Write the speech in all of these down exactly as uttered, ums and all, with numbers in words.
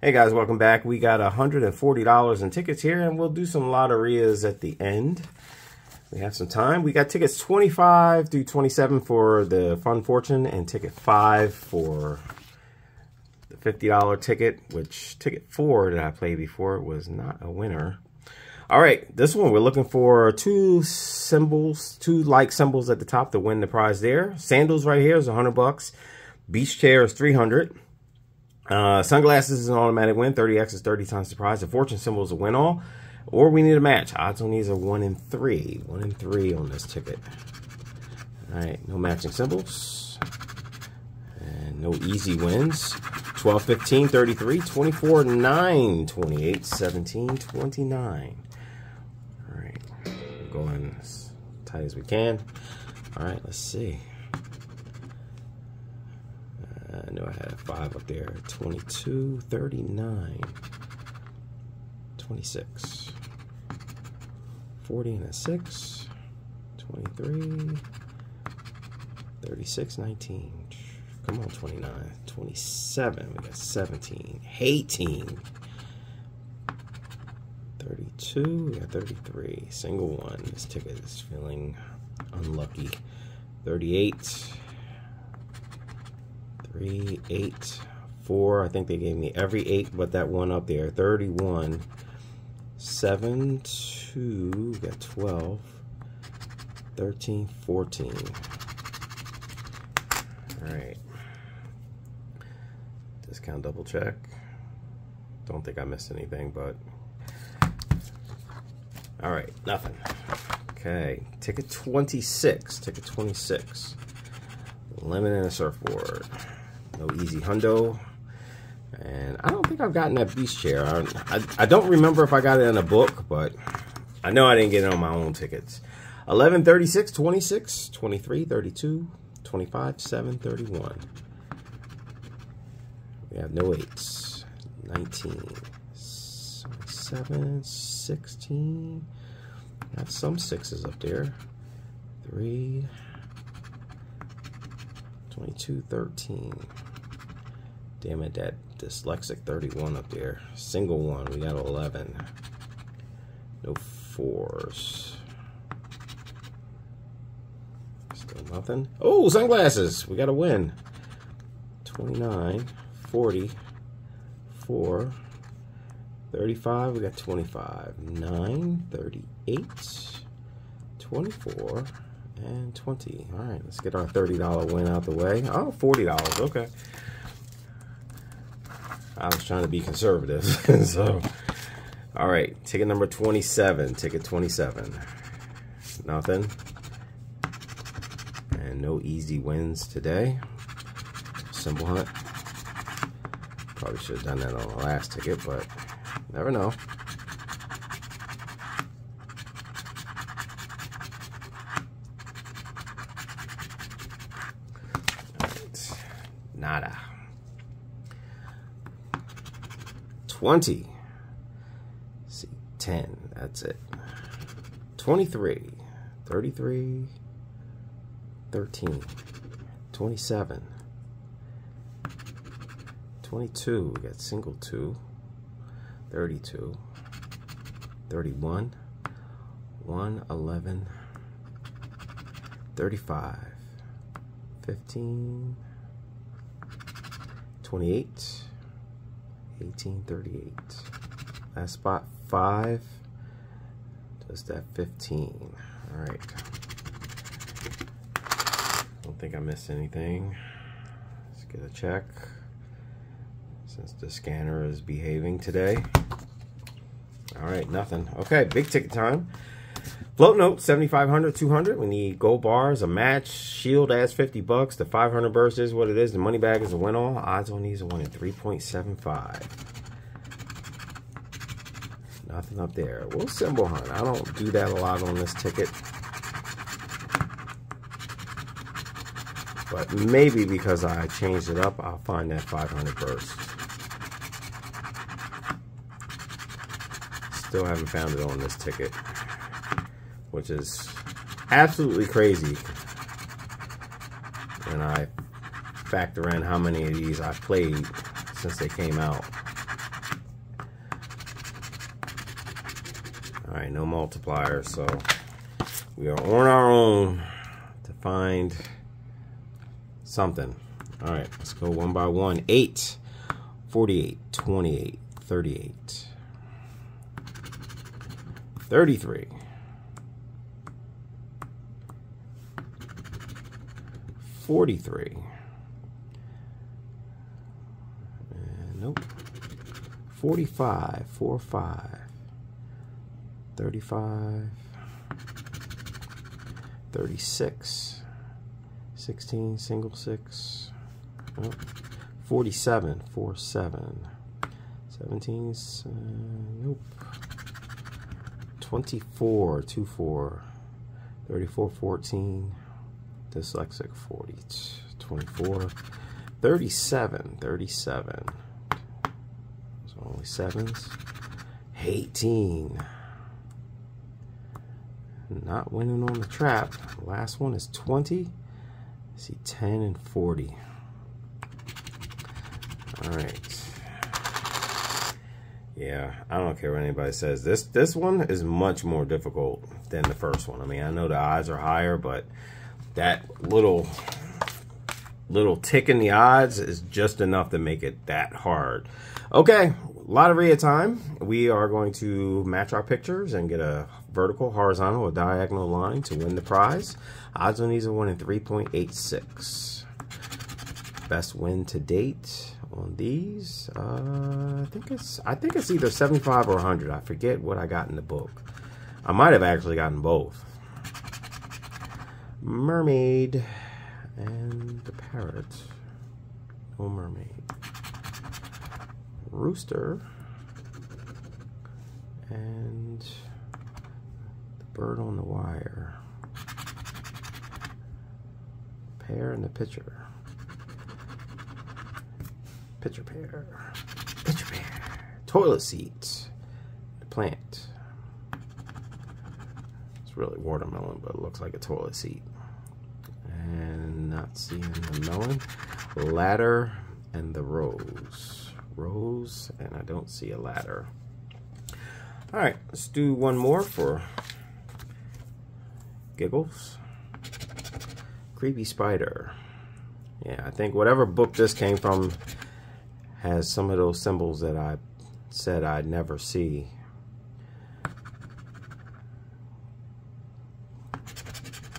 Hey guys, welcome back. We got one hundred forty dollars in tickets here, and we'll do some lotterias at the end. We have some time. We got tickets twenty-five through twenty-seven for the Fun Fortune, and ticket five for the fifty dollar ticket, which ticket four that I played before was not a winner. All right, this one we're looking for two symbols, two like symbols at the top to win the prize there. Sandals right here is one hundred bucks. Beach chair is three hundred. Uh, sunglasses is an automatic win. thirty X is thirty times the prize. The fortune symbol is a win all. Or we need a match. Odds on these are one in three. One in three on this ticket. All right, no matching symbols. And no easy wins. twelve, fifteen, thirty-three, twenty-four, nine, twenty-eight, seventeen, twenty-nine. All right, we're going as tight as we can. All right, let's see. I know I had a five up there. twenty-two, thirty-nine, twenty-six, forty and a six, twenty-three, thirty-six, nineteen. Come on, twenty-nine, twenty-seven. We got seventeen, eighteen, thirty-two. We got thirty-three. Single one. This ticket is feeling unlucky. thirty-eight, three, eight, four. I think they gave me every eight but that one up there. Thirty-one, seven, two. We got twelve, thirteen, fourteen. All right, discount double check. Don't think I missed anything, but all right, nothing. Okay, ticket twenty-six. Ticket twenty-six, lemon and a surfboard. No easy hundo. And I don't think I've gotten that beach chair. I, I, I don't remember if I got it in a book, but I know I didn't get it on my own tickets. eleven, thirty-six, twenty-six, twenty-three, thirty-two, twenty-five, seven, thirty-one. We have no eights. nineteen, seven, sixteen. I have some sixes up there. three, twenty-two, thirteen. Damn it, that dyslexic thirty-one up there. Single one, we got eleven. No fours. Still nothing. Oh, sunglasses! We got a win. twenty-nine, forty, four, thirty-five. We got twenty-five, nine, thirty-eight, twenty-four. And twenty. All right, let's get our thirty dollar win out the way. Oh, forty dollars. Okay. I was trying to be conservative. So, all right, ticket number twenty-seven. Ticket twenty-seven. Nothing. And no easy wins today. Symbol hunt. Probably should have done that on the last ticket, but never know. Nada. twenty. See, ten. That's it. twenty-three, thirty-three, thirteen, twenty-seven, twenty-two. We got single two. thirty-two, thirty-one, one, eleven, thirty-five, fifteen. twenty-eight, eighteen, thirty-eight. Last spot, five. Does that fifteen? All right. Don't think I missed anything. Let's get a check. Since the scanner is behaving today. All right, nothing. Okay, big ticket time. Float note, seventy-five hundred, two hundred. We need gold bars, a match, shield adds fifty bucks. The five hundred burst is what it is. The money bag is a win all. Odds on these are one in three point seven five. Nothing up there. We'll symbol hunt. I don't do that a lot on this ticket. But maybe because I changed it up, I'll find that five hundred burst. Still haven't found it on this ticket, which is absolutely crazy when I factor in how many of these I've played since they came out. All right, no multiplier, so we are on our own to find something. All right, let's go one by one. eight, forty-eight, twenty-eight, thirty-eight, thirty-three, forty-three. And nope. forty-five, forty-five, thirty-five, thirty-six, sixteen, single six, nope. forty-seven, forty-seven, seventeen, uh, nope. twenty-four, twenty-four, thirty-four, fourteen, dyslexic, forty, twenty-four, thirty-seven, thirty-seven, those are only sevens, eighteen, not winning on the trap. Last one is twenty. I see ten and forty. All right. Yeah, I don't care what anybody says. This this one is much more difficult than the first one. I mean, I know the odds are higher, but that little little tick in the odds is just enough to make it that hard. Okay, Lotteria time. We are going to match our pictures and get a vertical, horizontal, or diagonal line to win the prize. Odds on these are one in three point eight six. Best win to date on these. Uh, I think it's I think it's either seventy-five or one hundred. I forget what I got in the book. I might have actually gotten both. Mermaid and the parrot. No mermaid. Rooster and the bird on the wire. Pear in the pitcher. Pitcher pear. Pitcher pear. Toilet seat. The plant. It's really watermelon, but it looks like a toilet seat. And not seeing the melon. Ladder and the rose. Rose, and I don't see a ladder. All right, let's do one more for giggles. Creepy spider. Yeah, I think whatever book this came from has some of those symbols that I said I'd never see.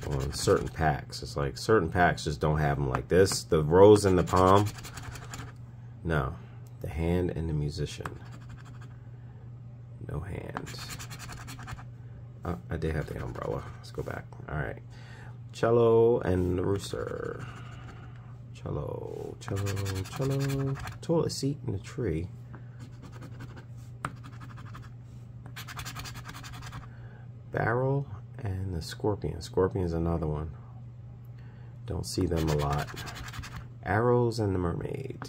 On certain packs, it's like certain packs just don't have them like this. The rose and the palm, no. The hand and the musician. No hand. Oh, I did have the umbrella. Let's go back. All right. Cello and the rooster. Cello, cello, cello. Toilet seat and the tree. Barrel and the scorpion. Scorpion's another one. Don't see them a lot. Arrows and the mermaid.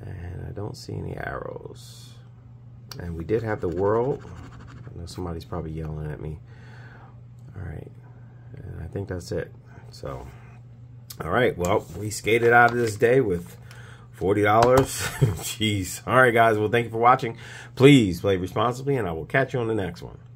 And I don't see any arrows. And we did have the world. I know somebody's probably yelling at me. All right. And I think that's it. So, all right. Well, we skated out of this day with forty dollars. Jeez. All right, guys. Well, thank you for watching. Please play responsibly, and I will catch you on the next one.